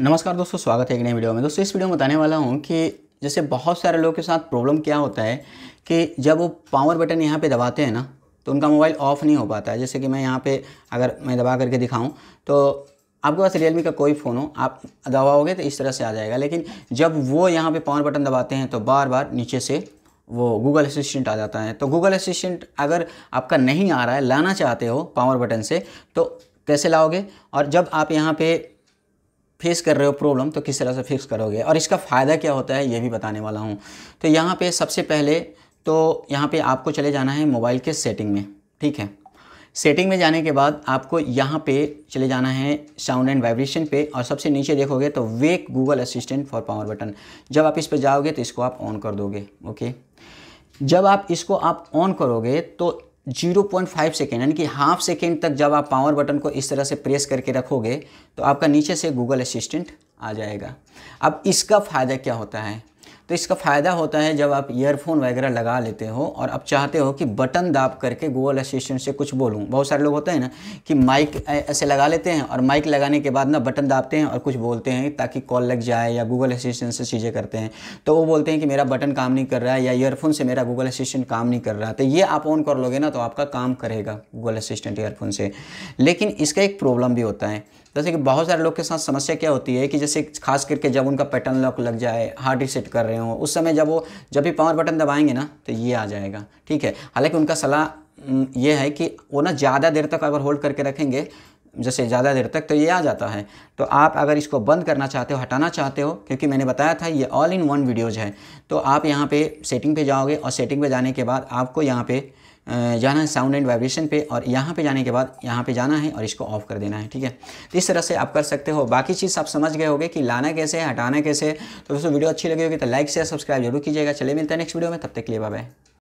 नमस्कार दोस्तों, स्वागत है एक नई वीडियो में। दोस्तों इस वीडियो में बताने वाला हूँ कि जैसे बहुत सारे लोगों के साथ प्रॉब्लम क्या होता है कि जब वो पावर बटन यहाँ पे दबाते हैं ना तो उनका मोबाइल ऑफ़ नहीं हो पाता है। जैसे कि मैं यहाँ पे अगर मैं दबा करके दिखाऊं तो आपके पास रियलमी का कोई फ़ोन हो, आप दबाओगे तो इस तरह से आ जाएगा, लेकिन जब वो यहाँ पर पावर बटन दबाते हैं तो बार बार नीचे से वो गूगल असिस्टेंट आ जाता है। तो गूगल असिस्टेंट अगर आपका नहीं आ रहा है, लाना चाहते हो पावर बटन से, तो कैसे लाओगे और जब आप यहाँ पर फेस कर रहे हो प्रॉब्लम तो किस तरह से फिक्स करोगे और इसका फ़ायदा क्या होता है ये भी बताने वाला हूँ। तो यहाँ पे सबसे पहले तो यहाँ पे आपको चले जाना है मोबाइल के सेटिंग में, ठीक है। सेटिंग में जाने के बाद आपको यहाँ पे चले जाना है साउंड एंड वाइब्रेशन पे और सबसे नीचे देखोगे तो wake Google assistant for power button. जब आप इस पर जाओगे तो इसको आप ऑन कर दोगे, ओके। जब आप इसको आप ऑन करोगे तो 0.5 सेकेंड यानी कि हाफ सेकेंड तक जब आप पावर बटन को इस तरह से प्रेस करके रखोगे तो आपका नीचे से गूगल असिस्टेंट आ जाएगा। अब इसका फ़ायदा क्या होता है, तो इसका फ़ायदा होता है जब आप ईयरफोन वगैरह लगा लेते हो और आप चाहते हो कि बटन दाब करके गूगल असिस्टेंट से कुछ बोलूं। बहुत सारे लोग होते हैं ना कि माइक ऐसे लगा लेते हैं और माइक लगाने के बाद ना बटन दाबते हैं और कुछ बोलते हैं ताकि कॉल लग जाए या गूगल असिस्टेंट से चीज़ें करते हैं, तो वो बोलते हैं कि मेरा बटन काम नहीं कर रहा है या ईयरफोन से मेरा गूगल असिस्टेंट काम नहीं कर रहा। तो ये आप ऑन कर लोगे ना तो आपका काम करेगा गूगल असिस्टेंट ईयरफोन से। लेकिन इसका एक प्रॉब्लम भी होता है, जैसे कि बहुत सारे लोग के साथ समस्या क्या होती है कि जैसे खास करके जब उनका पैटर्न लॉक लग जाए, हार्ड रीसेट कर रहे हो, उस समय जब भी पावर बटन दबाएंगे ना तो ये आ जाएगा, ठीक है। हालांकि उनका सलाह ये है कि वो ना ज़्यादा देर तक अगर होल्ड करके रखेंगे, जैसे ज़्यादा देर तक, तो ये आ जाता है। तो आप अगर इसको बंद करना चाहते हो, हटाना चाहते हो, क्योंकि मैंने बताया था ये ऑल इन वन वीडियोज़ है, तो आप यहाँ पर सेटिंग पर जाओगे और सेटिंग पर जाने के बाद आपको यहाँ पर जाना है साउंड एंड वाइब्रेशन पे और यहाँ पे जाने के बाद यहाँ पे जाना है और इसको ऑफ कर देना है, ठीक है। तो इस तरह से आप कर सकते हो। बाकी चीज़ आप समझ गए होगे कि लाना कैसे है, हटाना कैसे है। तो दोस्तों वीडियो अच्छी लगी होगी तो लाइक शेयर सब्सक्राइब जरूर कीजिएगा। चलिए मिलते हैं नेक्स्ट वीडियो में, तब तक के लिए बाय बाय।